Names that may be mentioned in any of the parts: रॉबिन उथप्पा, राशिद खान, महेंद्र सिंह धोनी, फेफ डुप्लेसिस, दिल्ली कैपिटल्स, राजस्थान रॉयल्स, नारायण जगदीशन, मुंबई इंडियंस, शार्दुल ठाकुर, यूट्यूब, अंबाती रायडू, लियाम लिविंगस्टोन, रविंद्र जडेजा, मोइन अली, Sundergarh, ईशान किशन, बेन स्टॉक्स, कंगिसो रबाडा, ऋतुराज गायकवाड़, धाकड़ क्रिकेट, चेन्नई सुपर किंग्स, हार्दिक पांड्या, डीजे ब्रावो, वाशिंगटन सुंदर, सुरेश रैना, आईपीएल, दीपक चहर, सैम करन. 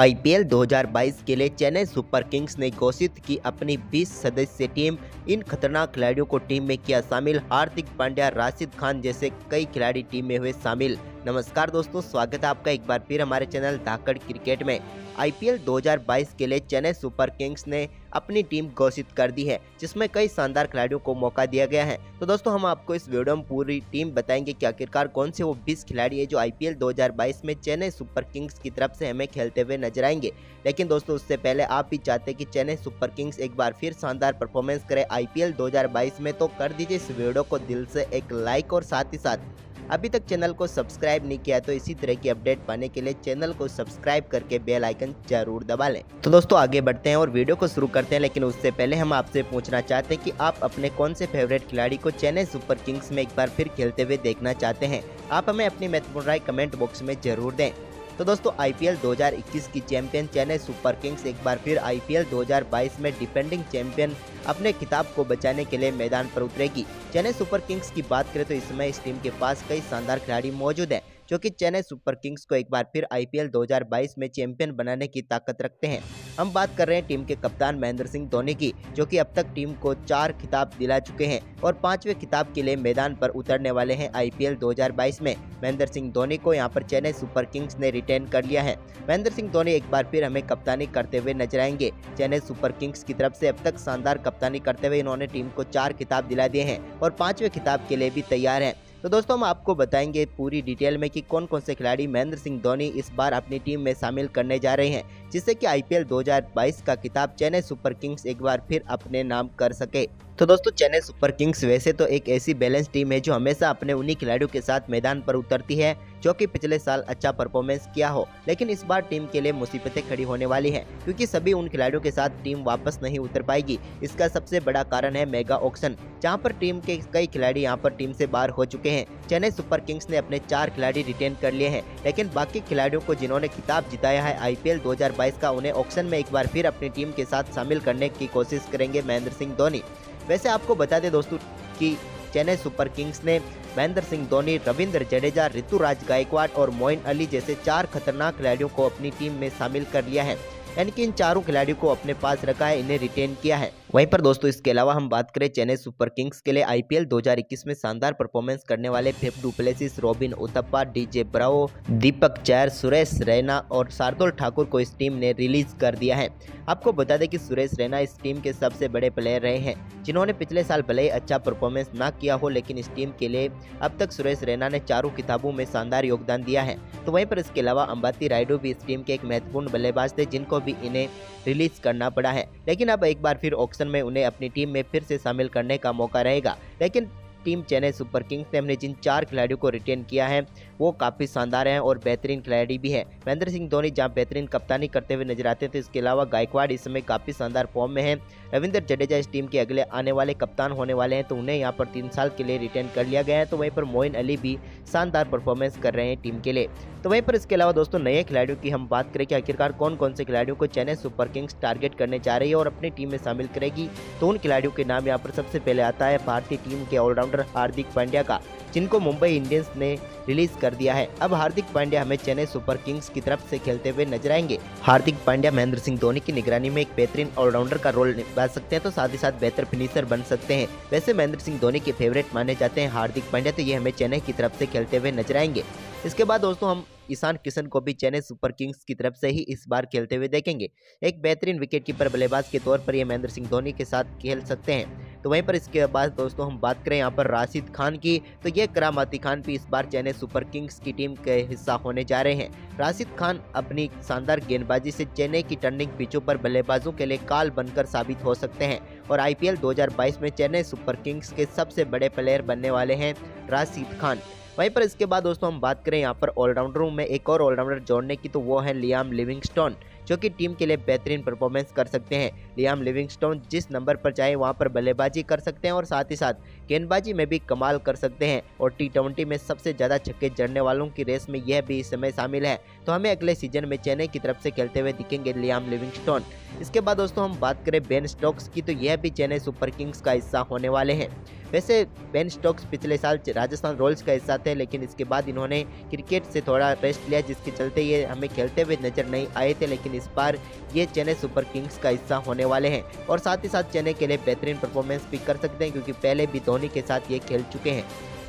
आईपीएल 2022 के लिए चेन्नई सुपर किंग्स ने घोषित की अपनी 20 सदस्यीय टीम। इन खतरनाक खिलाड़ियों को टीम में किया शामिल, हार्दिक पांड्या, राशिद खान जैसे कई खिलाड़ी टीम में हुए शामिल। नमस्कार दोस्तों, स्वागत है आपका एक बार फिर हमारे चैनल धाकड़ क्रिकेट में। आईपीएल 2022 के लिए चेन्नई सुपर किंग्स ने अपनी टीम घोषित कर दी है, जिसमें कई शानदार खिलाड़ियों को मौका दिया गया है। तो दोस्तों, हम आपको इस वीडियो में पूरी टीम बताएंगे कि आखिरकार कौन से वो 20 खिलाड़ी है जो आईपीएल 2022 में चेन्नई सुपर किंग्स की तरफ से हमें खेलते हुए नजर आएंगे। लेकिन दोस्तों, उससे पहले आप भी चाहते हैं कि चेन्नई सुपर किंग्स एक बार फिर शानदार परफॉर्मेंस करे आईपीएल 2022 में, तो कर दीजिए इस वीडियो को दिल से एक लाइक, और साथ ही साथ अभी तक चैनल को सब्सक्राइब नहीं किया तो इसी तरह की अपडेट पाने के लिए चैनल को सब्सक्राइब करके बेल आइकन जरूर दबा लें। तो दोस्तों, आगे बढ़ते हैं और वीडियो को शुरू करते हैं। लेकिन उससे पहले हम आपसे पूछना चाहते हैं कि आप अपने कौन से फेवरेट खिलाड़ी को चेन्नई सुपर किंग्स में एक बार फिर खेलते हुए देखना चाहते हैं। आप हमें अपनी महत्वपूर्ण राय कमेंट बॉक्स में जरूर दें। तो दोस्तों, आईपीएल 2021 की चैंपियन चेन्नई सुपर किंग्स एक बार फिर आईपीएल 2022 में डिफेंडिंग चैंपियन अपने खिताब को बचाने के लिए मैदान पर उतरेगी। चेन्नई सुपर किंग्स की बात करें तो इसमें इस टीम के पास कई शानदार खिलाड़ी मौजूद हैं, जो कि चेन्नई सुपर किंग्स को एक बार फिर आईपीएल 2022 में चैंपियन बनाने की ताकत रखते हैं। हम बात कर रहे हैं टीम के कप्तान महेंद्र सिंह धोनी की, जो कि अब तक टीम को 4 खिताब दिला चुके हैं और 5वें खिताब के लिए मैदान पर उतरने वाले हैं आईपीएल 2022 में। महेंद्र सिंह धोनी को यहां पर चेन्नई सुपर किंग्स ने रिटेन कर लिया है। महेंद्र सिंह धोनी एक बार फिर हमें कप्तानी करते हुए नजर आएंगे। चेन्नई सुपर किंग्स की तरफ से अब तक शानदार कप्तानी करते हुए इन्होंने टीम को 4 खिताब दिला दिए हैं और 5वें खिताब के लिए भी तैयार हैं। तो दोस्तों, हम आपको बताएंगे पूरी डिटेल में कि कौन कौन से खिलाड़ी महेंद्र सिंह धोनी इस बार अपनी टीम में शामिल करने जा रहे हैं, जिससे कि आईपीएल 2022 का खिताब चेन्नई सुपर किंग्स एक बार फिर अपने नाम कर सके। तो दोस्तों, चेन्नई सुपर किंग्स वैसे तो एक ऐसी बैलेंस टीम है जो हमेशा अपने उन्हीं खिलाड़ियों के साथ मैदान पर उतरती है जो कि पिछले साल अच्छा परफॉर्मेंस किया हो, लेकिन इस बार टीम के लिए मुसीबतें खड़ी होने वाली हैं, क्योंकि सभी उन खिलाड़ियों के साथ टीम वापस नहीं उतर पाएगी। इसका सबसे बड़ा कारण है मेगा ऑक्शन, जहां पर टीम के कई खिलाड़ी यहाँ पर टीम से बाहर हो चुके हैं। चेन्नई सुपर किंग्स ने अपने 4 खिलाड़ी रिटेन कर लिए हैं, लेकिन बाकी खिलाड़ियों को जिन्होंने खिताब जिताया है आईपीएल 2022 का, उन्हें ऑक्शन में एक बार फिर अपनी टीम के साथ शामिल करने की कोशिश करेंगे महेंद्र सिंह धोनी। वैसे आपको बता दें दोस्तों कि चेन्नई सुपर किंग्स ने महेंद्र सिंह धोनी, रविंद्र जडेजा, ऋतुराज गायकवाड़ और मोइन अली जैसे 4 खतरनाक खिलाड़ियों को अपनी टीम में शामिल कर लिया है, यानी कि इन चारों खिलाड़ियों को अपने पास रखा है, इन्हें रिटेन किया है। वहीं पर दोस्तों, इसके अलावा हम बात करें चेन्नई सुपर किंग्स के लिए आईपीएल 2021 में शानदार परफॉर्मेंस करने वाले फेफ डुप्लेसिस, रॉबिन उथप्पा, डीजे ब्रावो, दीपक चहर, सुरेश रैना और शार्दुल ठाकुर को इस टीम ने रिलीज कर दिया है। आपको बता दें कि सुरेश रैना इस टीम के सबसे बड़े प्लेयर रहे हैं, जिन्होंने पिछले साल भले ही अच्छा परफॉर्मेंस ना किया हो, लेकिन इस टीम के लिए अब तक सुरेश रैना ने चारों खिताबों में शानदार योगदान दिया है। तो वहीं पर इसके अलावा अंबाती रायडू भी इस टीम के एक महत्वपूर्ण बल्लेबाज थे, जिनको भी इन्हें रिलीज करना पड़ा है, लेकिन अब एक बार फिर ऑक्शन में उन्हें अपनी टीम में फिर से शामिल करने का मौका रहेगा। लेकिन टीम चेन्नई सुपर किंग्स ने हमने जिन 4 खिलाड़ियों को रिटेन किया है वो काफ़ी शानदार हैं और बेहतरीन खिलाड़ी भी हैं। महेंद्र सिंह धोनी जहाँ बेहतरीन कप्तानी करते हुए नजर आते थे, इसके अलावा गायकवाड़ इस समय काफ़ी शानदार फॉर्म में है। रविंद्र जडेजा इस टीम के अगले आने वाले कप्तान होने वाले हैं, तो उन्हें यहाँ पर 3 साल के लिए रिटेन कर लिया गया है। तो वहीं पर मोइन अली भी शानदार परफॉर्मेंस कर रहे हैं टीम के लिए। तो वहीं पर इसके अलावा दोस्तों, नए खिलाड़ियों की हम बात करें कि आखिरकार कौन कौन से खिलाड़ियों को चेन्नई सुपर किंग्स टारगेट करने जा रही है और अपनी टीम में शामिल करेगी, तो उन खिलाड़ियों के नाम यहाँ पर सबसे पहले आता है भारतीय टीम के ऑलराउंडर हार्दिक पांड्या का, जिनको मुंबई इंडियंस ने रिलीज कर दिया है। अब हार्दिक पांड्या हमें चेन्नई सुपर किंग्स की तरफ से खेलते हुए नजर आएंगे। हार्दिक पांड्या महेंद्र सिंह धोनी की निगरानी में एक बेहतरीन ऑलराउंडर का रोल निभा सकते हैं, तो साथ ही साथ बेहतर फिनिशर बन सकते हैं। वैसे महेंद्र सिंह धोनी के फेवरेट माने जाते हैं हार्दिक पांड्या, तो ये हमें चेन्नई की तरफ से खेलते हुए नजर आएंगे। इसके बाद दोस्तों, हम ईशान किशन को भी चेन्नई सुपर किंग्स की तरफ से ही इस बार खेलते हुए देखेंगे। एक बेहतरीन विकेटकीपर बल्लेबाज के तौर पर ये महेंद्र सिंह धोनी के साथ खेल सकते हैं। तो वहीं पर इसके बाद दोस्तों, हम बात करें यहाँ पर राशिद खान की, तो ये करामाती खान भी इस बार चेन्नई सुपर किंग्स की टीम के हिस्सा होने जा रहे हैं। राशिद खान अपनी शानदार गेंदबाजी से चेन्नई की टर्निंग पिचों पर बल्लेबाजों के लिए काल बनकर साबित हो सकते हैं और आईपीएल 2022 में चेन्नई सुपर किंग्स के सबसे बड़े प्लेयर बनने वाले हैं राशिद खान। वहीं पर इसके बाद दोस्तों, हम बात करें यहाँ पर ऑलराउंडरों में एक और ऑलराउंडर जोड़ने की, तो वो है लियाम लिविंगस्टोन, जो कि टीम के लिए बेहतरीन परफॉर्मेंस कर सकते हैं। लियाम लिविंगस्टोन जिस नंबर पर चाहे वहां पर बल्लेबाजी कर सकते हैं और साथ ही साथ गेंदबाजी में भी कमाल कर सकते हैं और टी20 में सबसे ज्यादा छक्के जड़ने वालों की रेस में यह भी इस समय शामिल है। तो हमें अगले सीजन में चेन्नई की तरफ से खेलते हुए दिखेंगे लियाम लिविंगस्टोन। इसके बाद दोस्तों हम बात करें बेन स्टॉक्स की, तो यह भी चेन्नई सुपर किंग्स का हिस्सा होने वाले हैं। वैसे बेन स्टॉक्स पिछले साल राजस्थान रॉयल्स का हिस्सा थे, लेकिन इसके बाद इन्होंने क्रिकेट से थोड़ा रेस्ट लिया, जिसके चलते ये हमें खेलते हुए नजर नहीं आए थे, लेकिन इस बार ये चेन्नई सुपर किंग्स का हिस्सा होने वाले हैं और साथ ही साथ चेन्नई के लिए बेहतरीन परफॉर्मेंस भी कर सकते हैं, क्योंकि पहले भी धोनी के साथ ये खेल चुके हैं।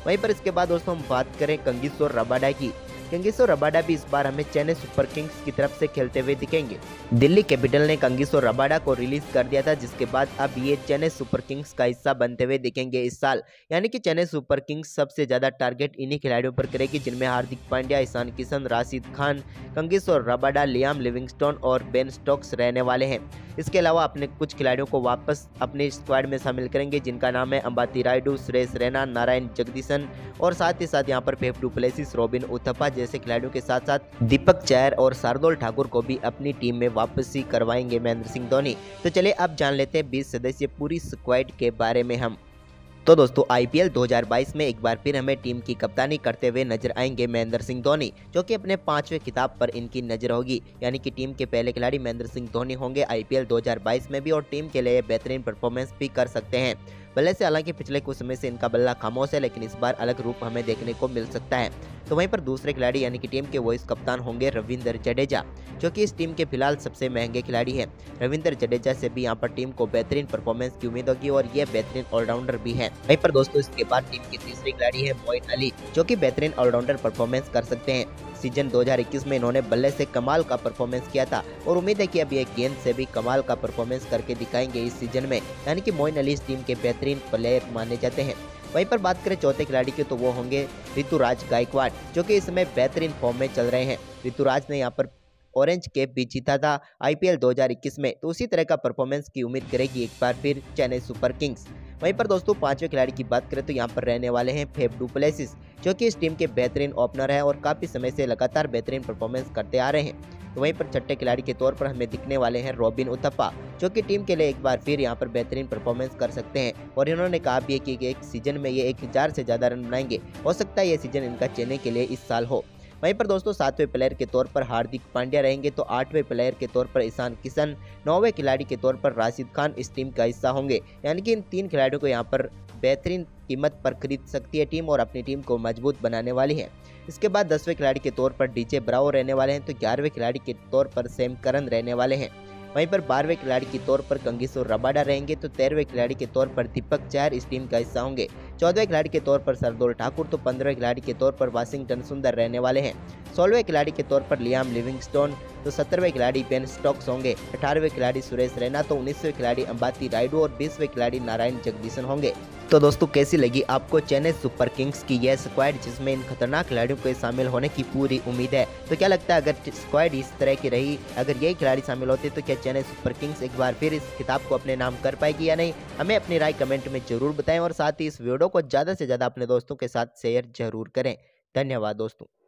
वहीं पर इसके बाद दोस्तों हम बात करें कंगिसो रबाडा की। कंगिसो रबाडा भी इस बार हमें चेन्नई सुपर किंग्स की तरफ से खेलते हुए दिखेंगे। दिल्ली कैपिटल ने कंगिसो रबाडा को रिलीज कर दिया था, जिसके बाद अब ये चेन्नई सुपर किंग्स का हिस्सा बनते हुए दिखेंगे इस साल। यानी कि चेन्नई सुपर किंग्स सबसे ज्यादा टारगेट इन्हीं खिलाड़ियों पर करेगी जिनमें हार्दिक पांड्या, ईशान किशन, राशिद खान, कंगिसो रबाडा, लियाम लिविंगस्टोन और बेन स्टॉक्स रहने वाले हैं। इसके अलावा अपने कुछ खिलाड़ियों को वापस अपने स्क्वाड में शामिल करेंगे, जिनका नाम है अंबाती रायडू, सुरेश रैना, नारायण जगदीशन और साथ ही साथ यहाँ पर फेफ डुप्लेसिस, रॉबिन उथप्पा जैसे खिलाड़ियों के साथ साथ दीपक चहर और शार्दुल ठाकुर को भी अपनी टीम में वापसी करवाएंगे महेंद्र सिंह धोनी। तो चलिए अब जान लेते हैं 20 सदस्यीय पूरी स्क्वाड के बारे में हम। तो दोस्तों आईपीएल 2022 में एक बार फिर हमें टीम की कप्तानी करते हुए नजर आएंगे महेंद्र सिंह धोनी, जो कि अपने 5वें खिताब पर इनकी नजर होगी। यानी कि टीम के पहले खिलाड़ी महेंद्र सिंह धोनी होंगे आईपीएल 2022 में भी, और टीम के लिए बेहतरीन परफॉर्मेंस भी कर सकते हैं। बल्ले से हालांकि पिछले कुछ समय से इनका बल्ला खामोश है, लेकिन इस बार अलग रूप हमें देखने को मिल सकता है। तो वहीं पर दूसरे खिलाड़ी यानी कि टीम के वॉइस कप्तान होंगे रविंद्र जडेजा, जो कि इस टीम के फिलहाल सबसे महंगे खिलाड़ी हैं। रविंद्र जडेजा से भी यहाँ पर टीम को बेहतरीन परफॉर्मेंस की उम्मीद होगी और ये बेहतरीन ऑलराउंडर भी है। वहीं पर दोस्तों इसके बाद टीम के तीसरे खिलाड़ी है मोइन अली, जो कि बेहतरीन ऑलराउंडर परफॉर्मेंस कर सकते हैं। सीजन 2021 में इन्होंने बल्ले से कमाल का परफॉर्मेंस किया था और उम्मीद है कि अब ये गेंद से भी कमाल का परफॉर्मेंस करके दिखाएंगे इस सीजन में। यानी कि मोइन अली इस टीम के बेहतरीन प्लेयर माने जाते हैं। वहीं पर बात करें चौथे खिलाड़ी की, तो वो होंगे ऋतुराज गायकवाड़, जो कि इस समय बेहतरीन फॉर्म में चल रहे हैं। ऋतुराज ने यहाँ पर ऑरेंज कैप भी जीता था आईपीएल 2021 में, तो उसी तरह का परफॉर्मेंस की उम्मीद करेगी एक बार फिर चेन्नई सुपर किंग्स। वहीं पर दोस्तों पांचवें खिलाड़ी की बात करें तो यहाँ पर रहने वाले हैं फेफ डुप्लेसिस, जो कि इस टीम के बेहतरीन ओपनर हैं और काफ़ी समय से लगातार बेहतरीन परफॉर्मेंस करते आ रहे हैं। तो वहीं पर छठे खिलाड़ी के तौर पर हमें दिखने वाले हैं रॉबिन उथप्पा, जो कि टीम के लिए एक बार फिर यहां पर बेहतरीन परफॉर्मेंस कर सकते हैं और इन्होंने कहा भी है कि एक सीजन में ये 1000 से ज़्यादा रन बनाएंगे। हो सकता है ये सीजन इनका चेन्नई के लिए इस साल हो। वहीं पर दोस्तों सातवें प्लेयर के तौर पर हार्दिक पांड्या रहेंगे, तो आठवें प्लेयर के तौर पर ईशान किशन, नौवें खिलाड़ी के तौर पर राशिद खान इस टीम का हिस्सा होंगे। यानी कि इन 3 खिलाड़ियों को यहाँ पर बेहतरीन कीमत पर खरीद सकती है टीम और अपनी टीम को मजबूत बनाने वाली है। इसके बाद 10वें खिलाड़ी के तौर पर डीजे ब्रावो रहने वाले हैं, तो 11वें खिलाड़ी के तौर पर सैम करन रहने वाले हैं। वहीं पर 12वें खिलाड़ी के तौर पर कंगिसो रबाडा रहेंगे, तो 13वें खिलाड़ी के तौर पर दीपक चहर इस टीम का हिस्सा होंगे। 14वें खिलाड़ी के तौर पर शार्दुल ठाकुर, तो 15वें खिलाड़ी के तौर पर वाशिंगटन सुंदर रहने वाले हैं। 16वें खिलाड़ी के तौर पर लियाम लिविंगस्टोन, तो 17वें खिलाड़ी बेन स्टॉक्स होंगे। 18वें खिलाड़ी सुरेश रैना, तो 19वें खिलाड़ी अंबाती रायडू और 20वें खिलाड़ी नारायण जगदीशन होंगे। तो दोस्तों कैसी लगी आपको चेन्नई सुपर किंग्स की यह स्क्वाड, जिसमें इन खतरनाक खिलाड़ियों के शामिल होने की पूरी उम्मीद है। तो क्या लगता है अगर स्क्वाड इस तरह की रही, अगर यही खिलाड़ी शामिल होते तो क्या चेन्नई सुपर किंग्स एक बार फिर इस खिताब को अपने नाम कर पाएगी या नहीं? हमें अपनी राय कमेंट में जरूर बताएं और साथ ही इस वीडियो को ज़्यादा से ज़्यादा अपने दोस्तों के साथ शेयर जरूर करें। धन्यवाद दोस्तों।